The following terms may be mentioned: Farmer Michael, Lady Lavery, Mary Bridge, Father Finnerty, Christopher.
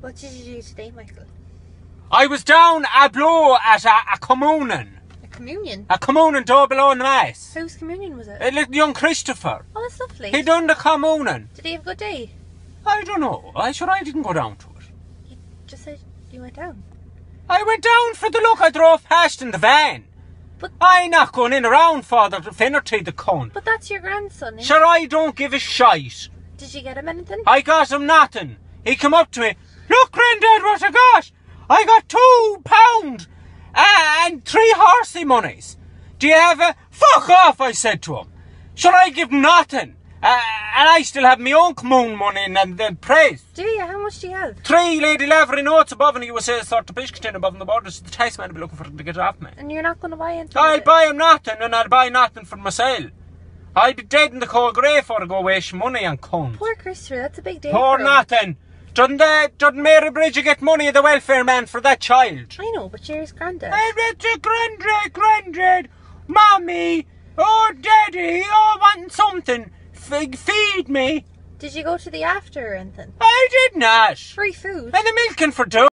What did you do today, Michael? I was down at Bloor at a communion. A communion? A communion door below in the mass. Whose communion was it? Young Christopher. Oh, that's lovely. He done the communion. Did he have a good day? I don't know. I sure I didn't go down to it. You just said you went down. I went down for the look. I drove past in the van. But I'm not going in around Father Finnerty the cunt. But that's your grandson, isn't sure, I don't give a shite. Did you get him anything? I got him nothing. He come up to me. Look, Grandad, what I got. I got £2 and 3 horsey monies. Do you have a... Fuck off, I said to him. Sure, I give him nothing. And I still have my own commune money and the price. Do you? How much do you have? 3 Lady Lavery notes above in the USA sort of Bishkek above in the borders. So the tax man will be looking for them to get off me. And you're not going to buy anything? I'll buy him nothing, and I'll buy nothing for myself. I'll be dead in the cold grave for to go waste money and cunt. Poor Christopher, that's a big day. Poor nothing. Doesn't Mary Bridge get money of the welfare man for that child? I know, but you're his granddad. Granddad, Mommy, oh Daddy, oh wanting something. Feed me. Did you go to the after or anything? I did not. Free food. And the milking for dough.